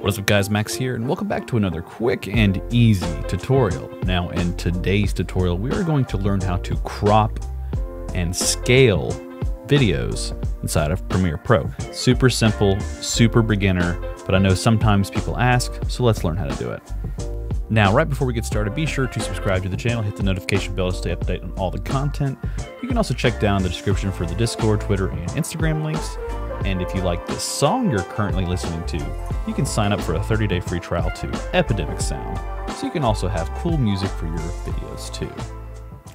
What is up guys, Max here, and welcome back to another quick and easy tutorial. Now in today's tutorial, we are going to learn how to crop and scale videos inside of Premiere Pro. Super simple, super beginner, but I know sometimes people ask, so let's learn how to do it. Now, right before we get started, be sure to subscribe to the channel, hit the notification bell to stay up to date on all the content. You can also check down the description for the Discord, Twitter, and Instagram links. And if you like this song you're currently listening to, you can sign up for a 30-day free trial to Epidemic Sound, so you can also have cool music for your videos too.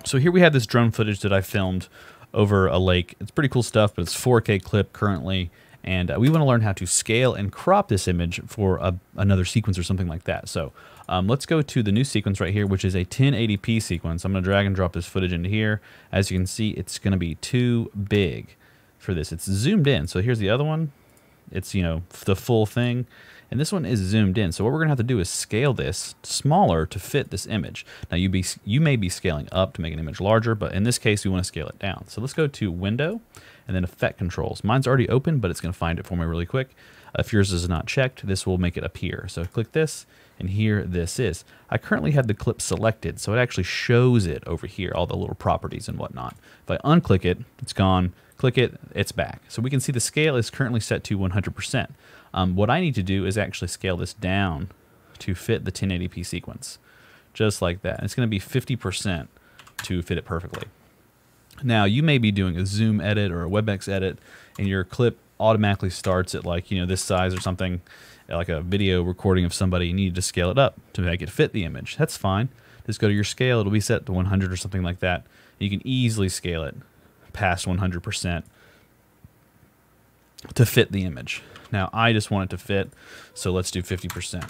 So here we have this drone footage that I filmed over a lake. It's pretty cool stuff, but it's 4K clip currently. And we want to learn how to scale and crop this image for another sequence or something like that. So let's go to the new sequence right here, which is a 1080p sequence. I'm going to drag and drop this footage into here. As you can see, it's going to be too big for this. It's zoomed in. So here's the other one. It's, you know, the full thing. And this one is zoomed in. So what we're going to have to do is scale this smaller to fit this image. Now you may be scaling up to make an image larger, but in this case, we want to scale it down. So let's go to Window and then Effect Controls. Mine's already open, but it's going to find it for me really quick. If yours is not checked, this will make it appear. So click this, and here this is. I currently have the clip selected, so it actually shows it over here, all the little properties and whatnot. If I unclick it, it's gone. Click it, it's back. So we can see the scale is currently set to 100%. What I need to do is actually scale this down to fit the 1080p sequence, just like that. And it's going to be 50% to fit it perfectly. Now, you may be doing a Zoom edit or a WebEx edit, and your clip automatically starts at like, you know, this size or something, like a video recording of somebody. You need to scale it up to make it fit the image. That's fine. Just go to your scale. It'll be set to 100 or something like that. You can easily scale it past 100% to fit the image. Now, I just want it to fit, so let's do 50%.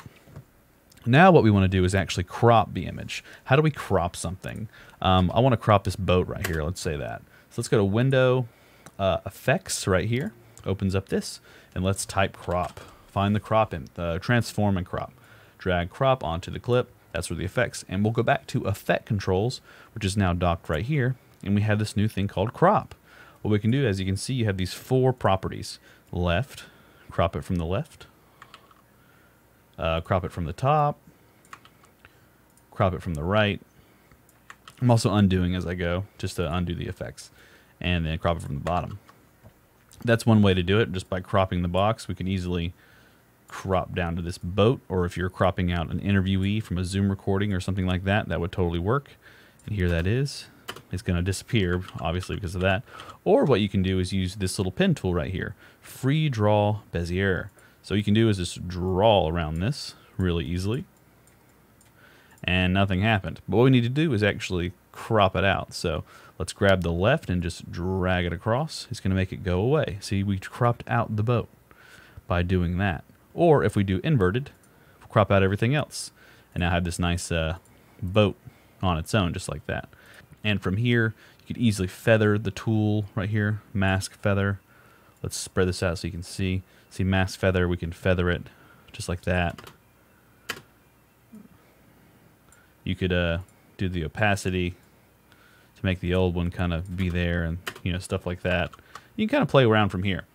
Now what we want to do is actually crop the image. How do we crop something? I want to crop this boat right here. Let's say that. So let's go to Window, Effects right here. Opens up this, and let's type crop. Find the crop in, transform and crop. Drag crop onto the clip. That's where the effects. And we'll go back to Effect Controls, which is now docked right here. And we have this new thing called crop. What we can do, as you can see, you have these four properties. Left, crop it from the left. Crop it from the top, crop it from the right. I'm also undoing as I go, just to undo the effects, and then crop it from the bottom. That's one way to do it, just by cropping the box. We can easily crop down to this boat, or if you're cropping out an interviewee from a Zoom recording or something like that, that would totally work. And here that is. It's going to disappear, obviously, because of that. Or what you can do is use this little pen tool right here, Free Draw Bezier. So you can do is just draw around this really easily, and nothing happened. But what we need to do is actually crop it out. So let's grab the left and just drag it across. It's going to make it go away. See, we cropped out the boat by doing that. Or if we do inverted, we'll crop out everything else, and now have this nice boat on its own, just like that. And from here, you could easily feather the tool right here, mask feather. Let's spread this out so you can see. See, mask feather, we can feather it just like that. You could do the opacity to make the old one kind of be there and, you know, stuff like that. You can kind of play around from here.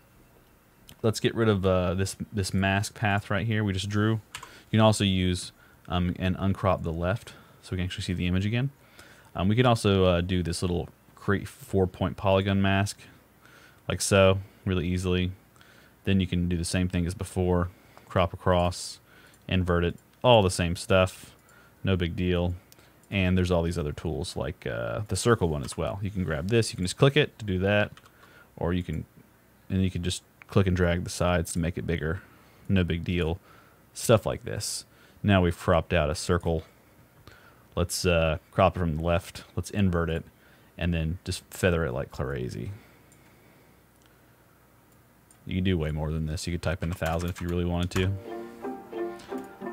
Let's get rid of this mask path right here we just drew. You can also use and uncrop the left so we can actually see the image again. We can also do this little create 4-point polygon mask, like so, really easily. Then you can do the same thing as before, crop across, invert it, all the same stuff, no big deal. And there's all these other tools, like the circle one as well. You can grab this, you can just click it to do that, or you can, and you can just click and drag the sides to make it bigger, no big deal, stuff like this. Now we've cropped out a circle. Let's crop it from the left, let's invert it, and then just feather it like crazy. You can do way more than this. You could type in 1,000 if you really wanted to.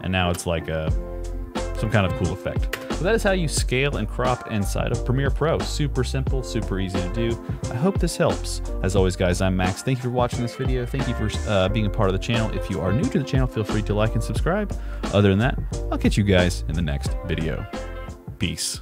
And now it's like some kind of cool effect. So that is how you scale and crop inside of Premiere Pro. Super simple, super easy to do. I hope this helps. As always, guys, I'm Max. Thank you for watching this video. Thank you for being a part of the channel. If you are new to the channel, feel free to like and subscribe. Other than that, I'll catch you guys in the next video. Peace.